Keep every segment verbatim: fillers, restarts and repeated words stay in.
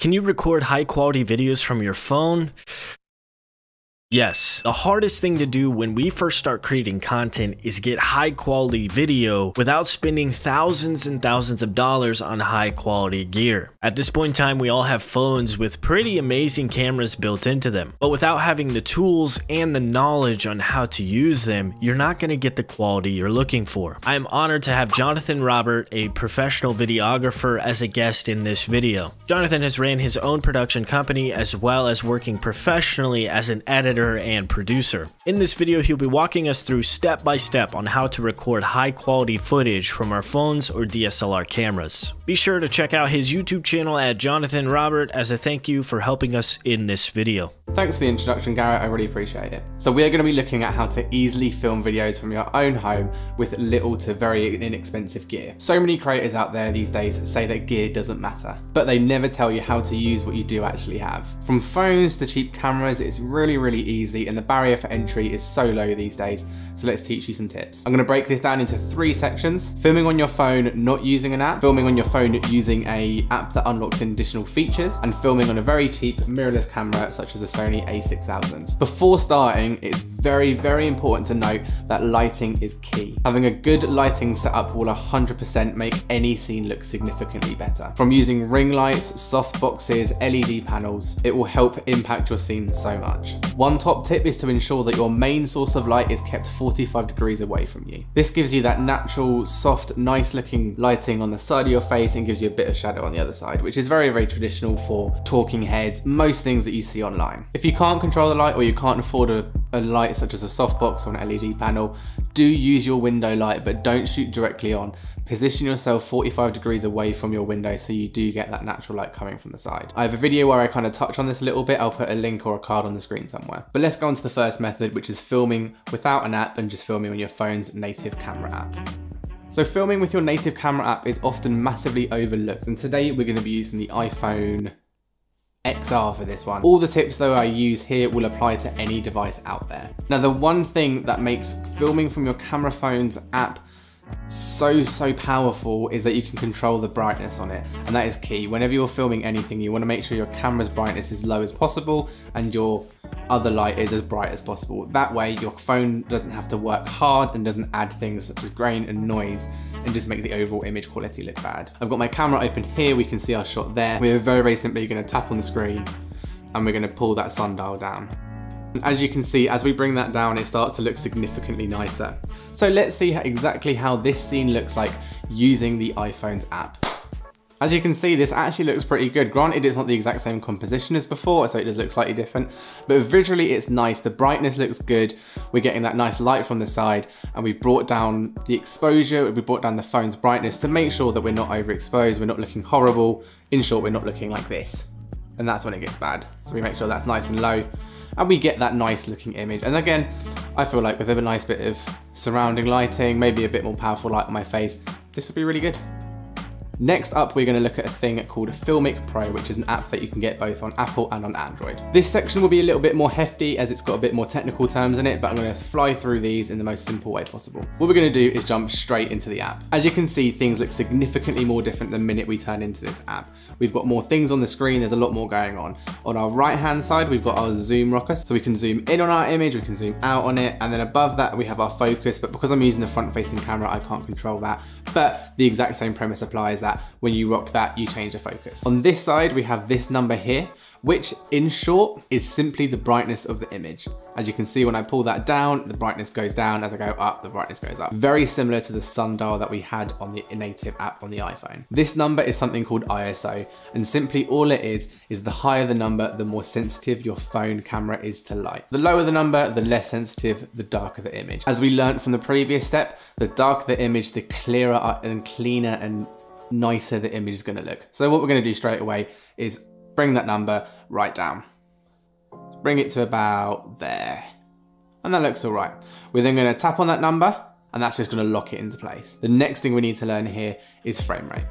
Can you record high quality videos from your phone? Yes. The hardest thing to do when we first start creating content is get high quality video without spending thousands and thousands of dollars on high quality gear. At this point in time, we all have phones with pretty amazing cameras built into them, but without having the tools and the knowledge on how to use them, you're not going to get the quality you're looking for. I am honored to have Jonathan Robert, a professional videographer, as a guest in this video. Jonathan has ran his own production company as well as working professionally as an editor and producer. In this video, he'll be walking us through step by step on how to record high quality footage from our phones or D S L R cameras. Be sure to check out his YouTube channel at Jonathan Robert as a thank you for helping us in this video. Thanks for the introduction, Gareth, I really appreciate it. So we are going to be looking at how to easily film videos from your own home with little to very inexpensive gear. So many creators out there these days say that gear doesn't matter, but they never tell you how to use what you do actually have. From phones to cheap cameras, it's really, really easy, and the barrier for entry is so low these days, so let's teach you some tips. I'm going to break this down into three sections: filming on your phone not using an app, filming on your phone using a app that unlocks additional features, and filming on a very cheap mirrorless camera such as a Sony A six thousand. Before starting, it's very, very important to note that lighting is key. Having a good lighting setup will one hundred percent make any scene look significantly better. From using ring lights, soft boxes, L E D panels, it will help impact your scene so much. One top tip is to ensure that your main source of light is kept forty-five degrees away from you. This gives you that natural, soft, nice looking lighting on the side of your face and gives you a bit of shadow on the other side, which is very, very traditional for talking heads, most things that you see online. If you can't control the light or you can't afford a, a light such as a softbox or an L E D panel, do use your window light, but don't shoot directly on. Position yourself forty-five degrees away from your window so you do get that natural light coming from the side. I have a video where I kind of touch on this a little bit. I'll put a link or a card on the screen somewhere. But let's go on to the first method, which is filming without an app and just filming on your phone's native camera app. So filming with your native camera app is often massively overlooked, and today we're going to be using the iPhone X R for this one. All the tips though I use here will apply to any device out there. Now, the one thing that makes filming from your camera phone's app so, so powerful is that you can control the brightness on it, and that is key. Whenever you're filming anything, you want to make sure your camera's brightness is low as possible and your other light is as bright as possible. That way your phone doesn't have to work hard and doesn't add things such as grain and noise and just make the overall image quality look bad. I've got my camera open here, we can see our shot there. We're very, very simply going to tap on the screen and we're going to pull that sundial down. And as you can see, as we bring that down, it starts to look significantly nicer. So let's see how, exactly how this scene looks like using the iPhone's app. As you can see, this actually looks pretty good. Granted, it's not the exact same composition as before, so it does look slightly different, but visually it's nice. The brightness looks good. We're getting that nice light from the side, and we've brought down the exposure, we brought down the phone's brightness to make sure that we're not overexposed, we're not looking horrible. In short, we're not looking like this. And that's when it gets bad. So we make sure that's nice and low, and we get that nice looking image. And again, I feel like with a nice bit of surrounding lighting, maybe a bit more powerful light on my face, this would be really good. Next up, we're going to look at a thing called Filmic Pro, which is an app that you can get both on Apple and on Android. This section will be a little bit more hefty as it's got a bit more technical terms in it, but I'm going to fly through these in the most simple way possible. What we're going to do is jump straight into the app. As you can see, things look significantly more different the minute we turn into this app. We've got more things on the screen, there's a lot more going on. On our right-hand side, we've got our zoom rocker, so we can zoom in on our image, we can zoom out on it, and then above that we have our focus, but because I'm using the front-facing camera, I can't control that, but the exact same premise applies. That when you rock that, you change the focus. On this side, we have this number here, which in short is simply the brightness of the image. As you can see, when I pull that down, the brightness goes down. As I go up, the brightness goes up. Very similar to the sundial that we had on the native app on the iPhone. This number is something called I S O, and simply all it is, is the higher the number, the more sensitive your phone camera is to light. The lower the number, the less sensitive, the darker the image. As we learned from the previous step, the darker the image, the clearer and cleaner and nicer the image is going to look. So what we're going to do straight away is bring that number right down. Bring it to about there. And that looks all right. We're then going to tap on that number, and that's just going to lock it into place. The next thing we need to learn here is frame rate.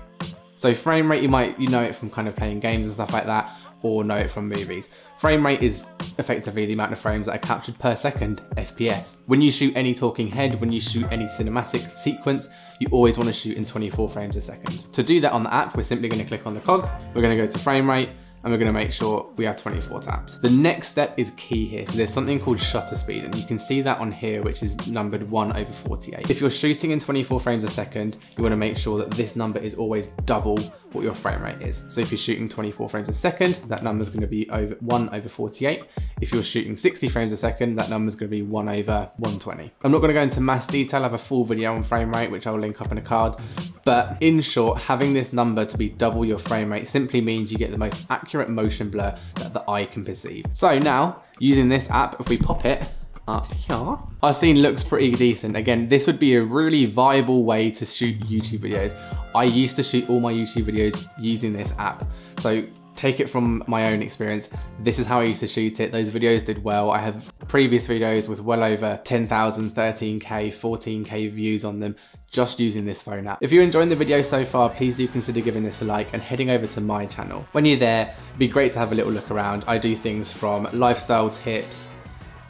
So frame rate, you might you know it from kind of playing games and stuff like that, or know it from movies. Frame rate is effectively the amount of frames that are captured per second, F P S. When you shoot any talking head, when you shoot any cinematic sequence, you always want to shoot in twenty-four frames a second. To do that on the app, we're simply going to click on the cog, we're going to go to frame rate, and and we're gonna make sure we have twenty-four taps. The next step is key here. So there's something called shutter speed, and you can see that on here, which is numbered one over forty-eight. If you're shooting in twenty-four frames a second, you wanna make sure that this number is always double what your frame rate is. So if you're shooting twenty-four frames a second, that number is gonna be over one over forty-eight. If you're shooting sixty frames a second, that number is gonna be one over one twenty. I'm not gonna go into mass detail. I have a full video on frame rate, which I will link up in a card. But in short, having this number to be double your frame rate simply means you get the most accurate motion blur that the eye can perceive. So now, using this app, if we pop it up here, our scene looks pretty decent. Again, this would be a really viable way to shoot YouTube videos. I used to shoot all my YouTube videos using this app. So take it from my own experience. This is how I used to shoot it. Those videos did well. I have previous videos with well over ten thousand, thirteen K, fourteen K views on them, just using this phone app. If you're enjoying the video so far, please do consider giving this a like and heading over to my channel. When you're there, it'd be great to have a little look around. I do things from lifestyle tips,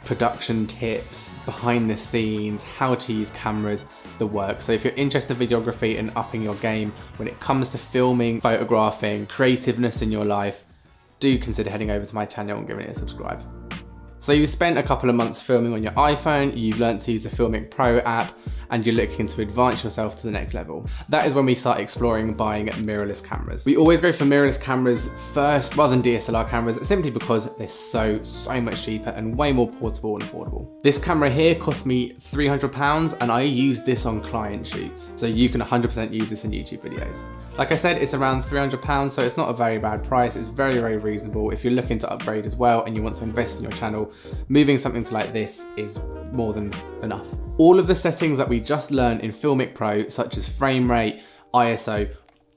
production tips, behind the scenes, how to use cameras, the work. So if you're interested in videography and upping your game when it comes to filming, photographing, creativeness in your life, do consider heading over to my channel and giving it a subscribe. So you've spent a couple of months filming on your iPhone, you've learned to use the Filmic Pro app, and you're looking to advance yourself to the next level. That is when we start exploring buying mirrorless cameras. We always go for mirrorless cameras first rather than D S L R cameras, simply because they're so, so much cheaper and way more portable and affordable. This camera here cost me three hundred pounds and I use this on client shoots. So you can one hundred percent use this in YouTube videos. Like I said, it's around three hundred pounds, so it's not a very bad price. It's very, very reasonable. If you're looking to upgrade as well and you want to invest in your channel, moving something to like this is more than enough. All of the settings that we just learned in Filmic Pro, such as frame rate, I S O,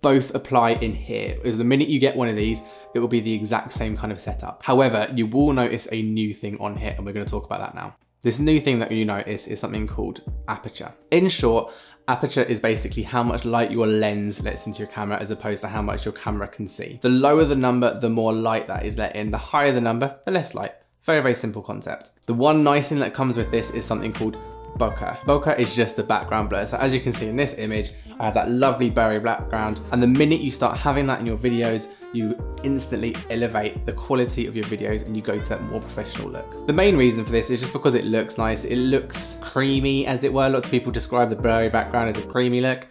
both apply in here. Because the minute you get one of these, it will be the exact same kind of setup. However, you will notice a new thing on here, and we're going to talk about that now. This new thing that you notice is something called aperture. In short, aperture is basically how much light your lens lets into your camera as opposed to how much your camera can see. The lower the number, the more light that is let in. The higher the number, the less light. Very, very simple concept. The one nice thing that comes with this is something called Bokeh. Bokeh is just the background blur. So as you can see in this image, I have that lovely berry background. And the minute you start having that in your videos, you instantly elevate the quality of your videos and you go to that more professional look. The main reason for this is just because it looks nice. It looks creamy, as it were. Lots of people describe the blurry background as a creamy look.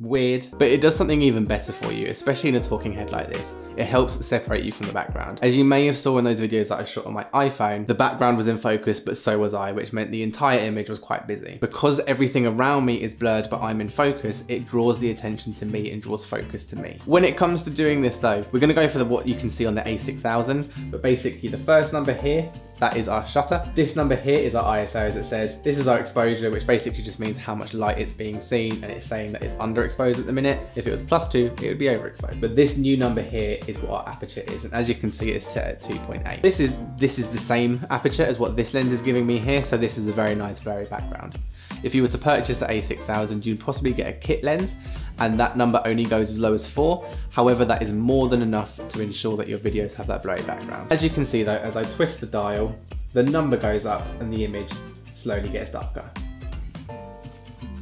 Weird, but it does something even better for you, especially in a talking head like this. It helps separate you from the background. As you may have saw in those videos that I shot on my iPhone, the background was in focus, but so was I, which meant the entire image was quite busy. Because everything around me is blurred, but I'm in focus, it draws the attention to me and draws focus to me. When it comes to doing this though, we're gonna go for the, what you can see on the A six thousand, but basically the first number here, that is our shutter. This number here is our I S O, as it says. This is our exposure, which basically just means how much light it's being seen, and it's saying that it's underexposed at the minute. If it was plus two, it would be overexposed. But this new number here is what our aperture is, and as you can see, it's set at two point eight. This is, this is the same aperture as what this lens is giving me here, so this is a very nice blurry background. If you were to purchase the A six thousand, you'd possibly get a kit lens, and that number only goes as low as four. However, that is more than enough to ensure that your videos have that blurry background. As you can see though, as I twist the dial, the number goes up and the image slowly gets darker.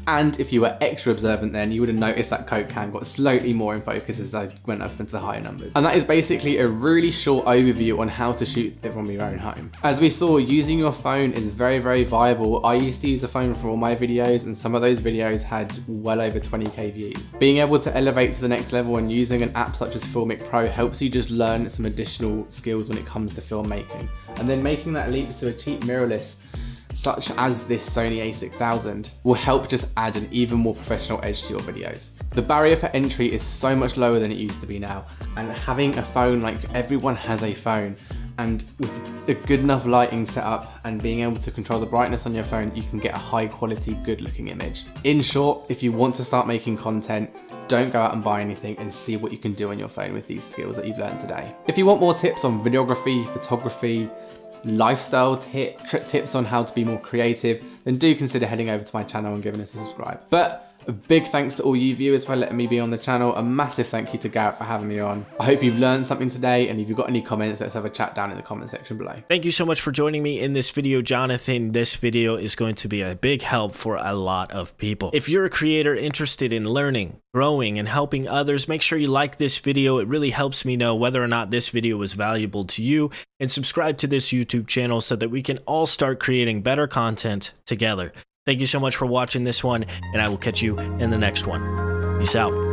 And if you were extra observant then, you would have noticed that Coke can got slightly more in focus as I went up into the higher numbers. And that is basically a really short overview on how to shoot from your own home. As we saw, using your phone is very, very viable. I used to use a phone for all my videos, and some of those videos had well over twenty K views. Being able to elevate to the next level and using an app such as Filmic Pro helps you just learn some additional skills when it comes to filmmaking. And then making that leap to a cheap mirrorless such as this Sony A six thousand will help just add an even more professional edge to your videos. The barrier for entry is so much lower than it used to be now, and having a phone, like everyone has a phone, and with a good enough lighting setup and being able to control the brightness on your phone, you can get a high quality, good looking image. In short, if you want to start making content, don't go out and buy anything, and see what you can do on your phone with these skills that you've learned today. If you want more tips on videography, photography, lifestyle tip, tips on how to be more creative, then do consider heading over to my channel and giving us a subscribe. But A big thanks to all you viewers for letting me be on the channel. A massive thank you to Gareth for having me on. I hope you've learned something today, and if you've got any comments, let's have a chat down in the comment section below. Thank you so much for joining me in this video, Jonathan. This video is going to be a big help for a lot of people. If you're a creator interested in learning, growing, and helping others, make sure you like this video. It really helps me know whether or not this video was valuable to you, and subscribe to this YouTube channel so that we can all start creating better content together. Thank you so much for watching this one, and I will catch you in the next one. Peace out.